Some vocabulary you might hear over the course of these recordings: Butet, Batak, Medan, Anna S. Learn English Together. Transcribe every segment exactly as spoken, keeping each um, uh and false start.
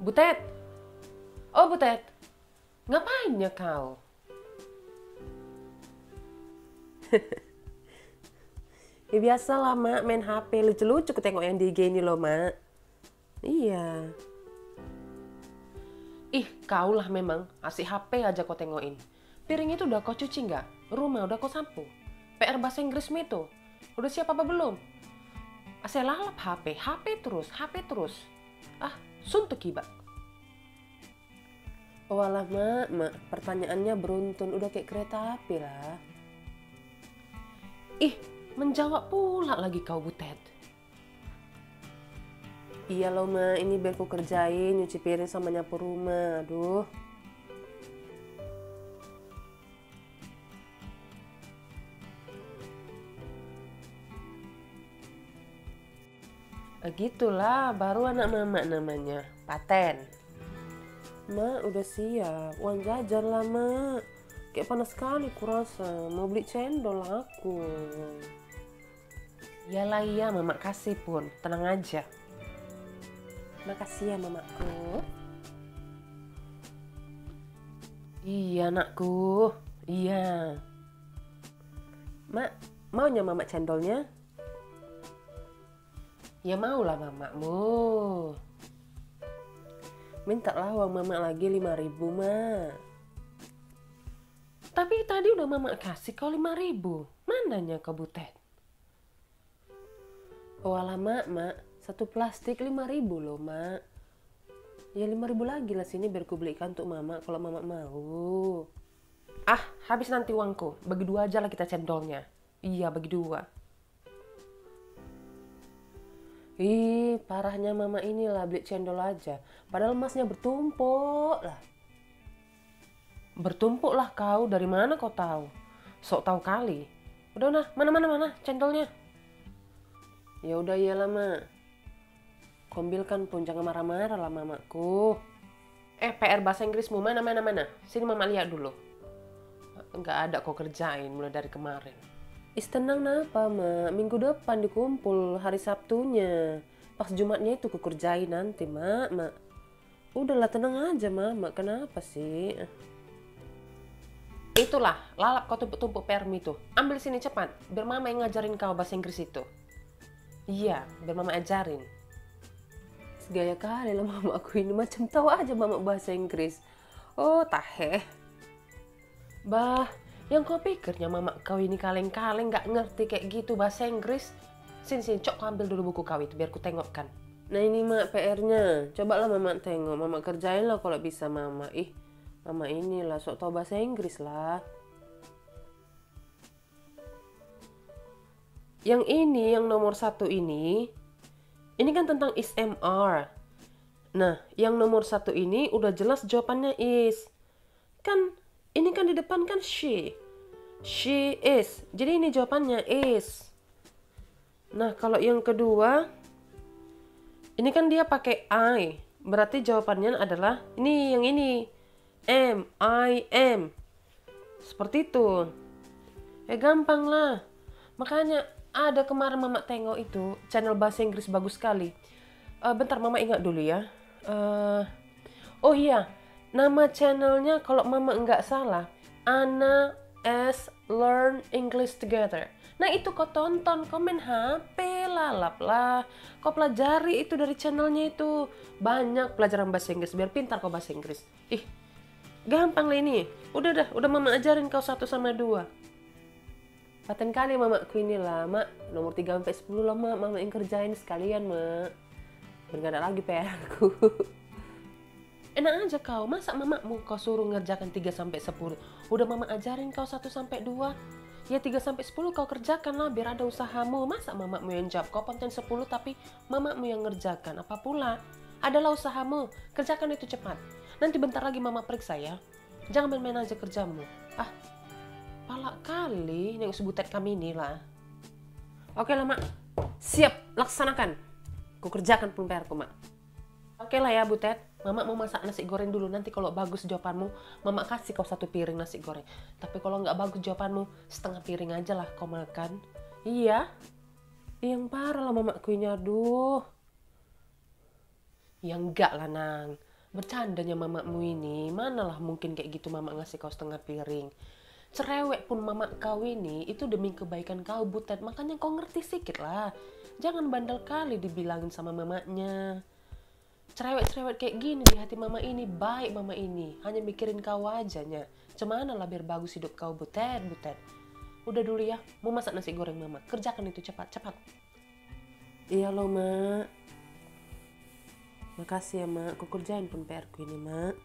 Butet, oh Butet, ngapain ya kau? Ya biasalah Mak, main H P lucu-lucu ketengok yang di I G ini loh Mak. Iya. Ih, kau lah memang, asik H P aja kau tengokin. Piring itu udah kau cuci nggak? Rumah udah kau sampo? P R bahasa Inggrismu itu udah siap apa belum? Asik lalap H P, HP terus, HP terus. Ah, suntuk ibak. Walah Mak, Mak, pertanyaannya beruntun udah kayak kereta api lah. Ih, menjawab pula lagi kau Butet. Iya loh Mak, ini biar ku kerjain, nyuci piring sama nyapu rumah, aduh. Begitulah, baru anak mama namanya, paten. Mak udah siap, uang jajan lah Mak. Kayak panas sekali kurasa, mau beli cendol aku. Iyalah iya, Mama kasih pun, tenang aja. Makasih ya mamaku. Iya anakku, iya. Mak, maunya Mama cendolnya? Ya maulah mamamu. Mintalah uang Mama lagi lima ribu Mak. Tapi tadi udah Mama kasih kau lima ribu. Mananya kau Butet? Walah Mak, Mak, satu plastik lima ribu loh Mak. Ya lima ribu lagi lah sini biar ku belikan untuk Mama kalau Mama mau. Ah, habis nanti uangku. Bagi dua aja lah kita cendolnya. Iya, bagi dua. Ih, parahnya Mama inilah, beli cendol aja. Padahal emasnya bertumpuk lah. Bertumpuk lah kau, dari mana kau tahu? Sok tahu kali. Udah nah, mana-mana mana cendolnya? Ya udah iyalah Mak. Kombil kan pun jangan marah-marah lah mamaku. Eh, P R bahasa Inggrismu mana-mana-mana? Sini Mama lihat dulu. Enggak ada kau kerjain mulai dari kemarin. Is tenang napa Mak, minggu depan dikumpul hari Sabtunya. Pas Jumatnya itu kukerjain nanti Mak, Mak. Udahlah tenang aja Mama, kenapa sih? Itulah, lalap kau tumpuk-tumpuk P R-mu itu. Ambil sini cepat, biar Mama yang ngajarin kau bahasa Inggris itu. Iya, biar Mama ajarin. Segaya kali lah Mama aku ini, macam tahu aja Mama bahasa Inggris. Oh taheh. Bah, yang kau pikirnya Mama kau ini kaleng-kaleng gak ngerti kayak gitu bahasa Inggris? Sini, sini, cok ambil dulu buku kau itu biar ku tengokkan. Nah ini Mak P R-nya, cobalah Mama tengok, Mama kerjain lah kalau bisa Mama. Ih, Mama inilah sok tau bahasa Inggris lah. Yang ini, yang nomor satu ini, ini kan tentang is M R. Nah, yang nomor satu ini udah jelas jawabannya is. Kan ini kan di depan kan she. She is. Jadi ini jawabannya is. Nah, kalau yang kedua, ini kan dia pakai I. Berarti jawabannya adalah ini, yang ini. M, I, am. Seperti itu. Ya gampang lah. Makanya ada kemarin Mama tengok itu, channel bahasa Inggris bagus sekali. Uh, bentar Mama ingat dulu ya. Uh, oh iya. Nama channelnya kalau Mama nggak salah, Anna S. Learn English Together. Nah itu kau tonton, komen H P, lalap lah. Kau pelajari itu dari channelnya itu. Banyak pelajaran bahasa Inggris, biar pintar kau bahasa Inggris. Ih, gampang lah ini. Udah dah, udah Mama ajarin kau satu sama dua. Paten kali mamaku ini lah, Mak. Nomor tiga sampai sepuluh lah, Mak. Mama yang kerjain sekalian, Mak. Biar nggak ada lagi P R-ku. Enak aja kau, masa mamamu kau suruh ngerjakan tiga sampai sepuluh? Udah Mama ajarin kau satu sampai dua. Ya tiga sampai sepuluh kau kerjakan lah biar ada usahamu. Masa mamamu yang jawab kau konten sepuluh tapi mamamu yang ngerjakan? Apa pula? Adalah usahamu, kerjakan itu cepat. Nanti bentar lagi mama periksa ya. Jangan main-main aja kerjamu. Ah, palak kali yang sebutet kami inilah. Oke lah mak, siap laksanakan. Ku kerjakan P R ku mak. Oke lah ya butet. Mama mau masak nasi goreng dulu, nanti kalau bagus jawabanmu, mama kasih kau satu piring nasi goreng. Tapi kalau nggak bagus jawabanmu, setengah piring aja lah kau makan. Iya? Yang parah lah mama kuinya, aduh. Ya enggak lah nang, bercandanya mamamu ini, manalah mungkin kayak gitu mama ngasih kau setengah piring. Cerewet pun mama kau ini, itu demi kebaikan kau butet, makanya kau ngerti sikit lah. Jangan bandel kali dibilangin sama mamanya. Cerewet-cerewet kayak gini di hati mama ini, baik mama ini, hanya mikirin kau ajanya. Cemana lah biar bagus hidup kau butet, butet. Udah dulu ya, mau masak nasi goreng mama, kerjakan itu cepat, cepat. Iya loh mak. Makasih ya mak, aku kerjain pun P R ku ini mak.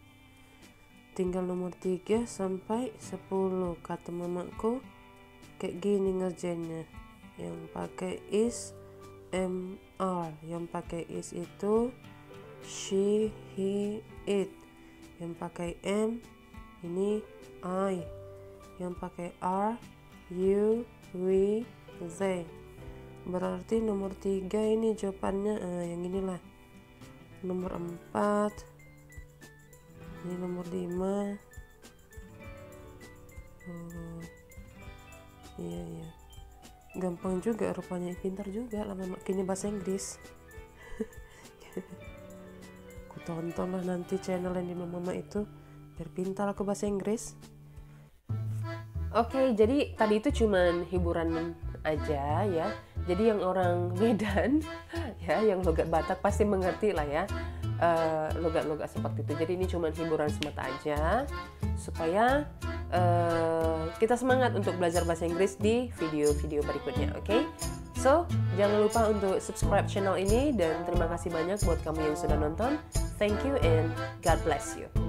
Tinggal nomor tiga sampai sepuluh, kata mamaku kayak gini ngerjainnya. Yang pakai is, am, are. Yang pakai is itu she, he, it. Yang pakai am ini I. Yang pakai are you, we, they. Berarti nomor tiga ini jawabannya ah, yang inilah. Nomor empat. Ini nomor lima. Hmm. Iya, iya. Gampang juga rupanya, pintar juga lah mama kini bahasa Inggris. Tontonlah nanti channel yang di mama itu biar pintar aku bahasa Inggris. Oke, jadi tadi itu cuman hiburan aja ya. Jadi yang orang Medan ya, yang logat Batak pasti mengerti lah ya uh, logat-logat seperti itu. Jadi ini cuman hiburan semata aja supaya uh, kita semangat untuk belajar bahasa Inggris di video-video berikutnya. Oke. So, jangan lupa untuk subscribe channel ini dan terima kasih banyak buat kamu yang sudah nonton. Thank you and God bless you.